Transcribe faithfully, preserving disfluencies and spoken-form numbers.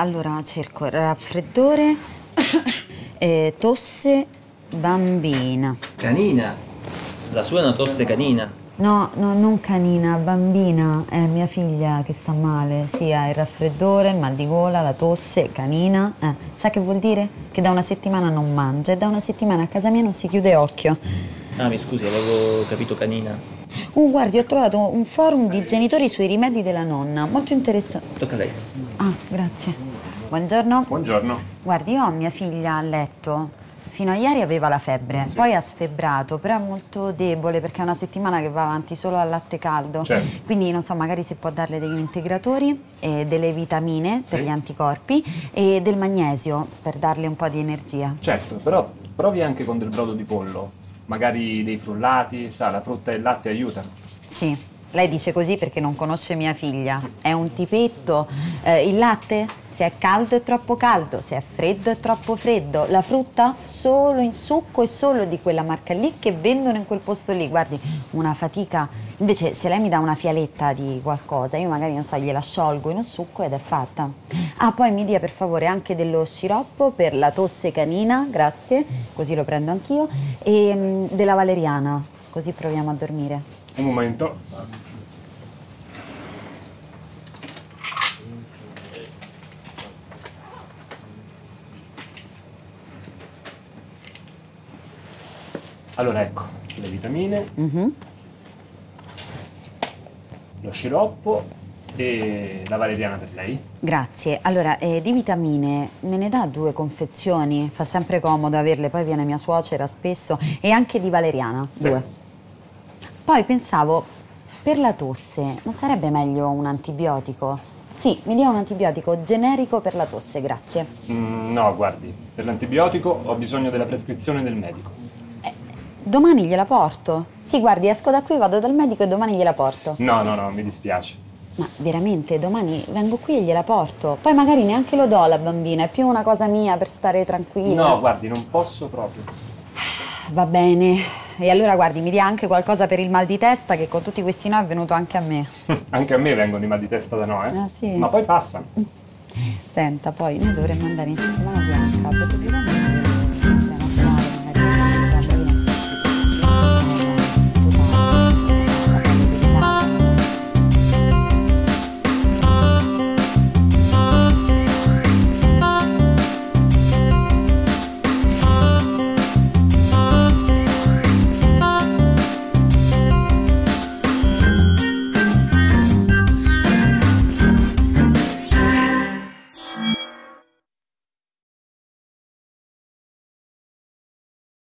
allora cerco raffreddore, eh, tosse bambina. Canina? La sua è una tosse canina? No, no, non canina, bambina. È mia figlia che sta male. Sì, ha il raffreddore, il mal di gola, la tosse, canina. Eh, sa che vuol dire? Che da una settimana non mangia e da una settimana a casa mia non si chiude occhio. Ah, mi scusi, avevo capito canina. Uh, guardi, ho trovato un forum di genitori sui rimedi della nonna, molto interessante. Tocca a lei. Ah, grazie. Buongiorno. Buongiorno. Guardi, io ho mia figlia a letto. Fino a ieri aveva la febbre, sì. Poi ha sfebbrato, però è molto debole perché è una settimana che va avanti solo al latte caldo. Certo. Quindi non so, magari se può darle degli integratori, eh, delle vitamine, cioè sì, gli anticorpi, e del magnesio per darle un po' di energia. Certo, però provi anche con del brodo di pollo, magari dei frullati, sa, la frutta e il latte aiutano. Sì, lei dice così perché non conosce mia figlia, è un tipetto, eh, il latte se è caldo è troppo caldo, se è freddo è troppo freddo, la frutta solo in succo e solo di quella marca lì che vendono in quel posto lì, guardi, una fatica. Invece se lei mi dà una fialetta di qualcosa, io magari non so, gliela sciolgo in un succo ed è fatta. Ah, poi mi dia per favore anche dello sciroppo per la tosse canina, grazie, così lo prendo anch'io, e mh, della valeriana, così proviamo a dormire. Un momento. Allora ecco, le vitamine, mm-hmm, lo sciroppo e la valeriana per lei. Grazie. Allora, eh, di vitamine me ne dà due confezioni, fa sempre comodo averle, poi viene mia suocera spesso, e anche di valeriana, sì, due. Poi pensavo, per la tosse, non sarebbe meglio un antibiotico? Sì, mi dia un antibiotico generico per la tosse, grazie. Mm, no, guardi, per l'antibiotico ho bisogno della prescrizione del medico. Eh, domani gliela porto? Sì, guardi, esco da qui, vado dal medico e domani gliela porto. No, no, no, mi dispiace. Ma veramente, domani vengo qui e gliela porto. Poi magari neanche lo do alla bambina, è più una cosa mia per stare tranquilla. No, guardi, non posso proprio. Va bene. E allora, guardi, mi dia anche qualcosa per il mal di testa, che con tutti questi no è venuto anche a me. Anche a me vengono i mal di testa da no, eh? Ah, sì? Ma poi passano. Senta, poi noi dovremmo andare in settimana bianca, perché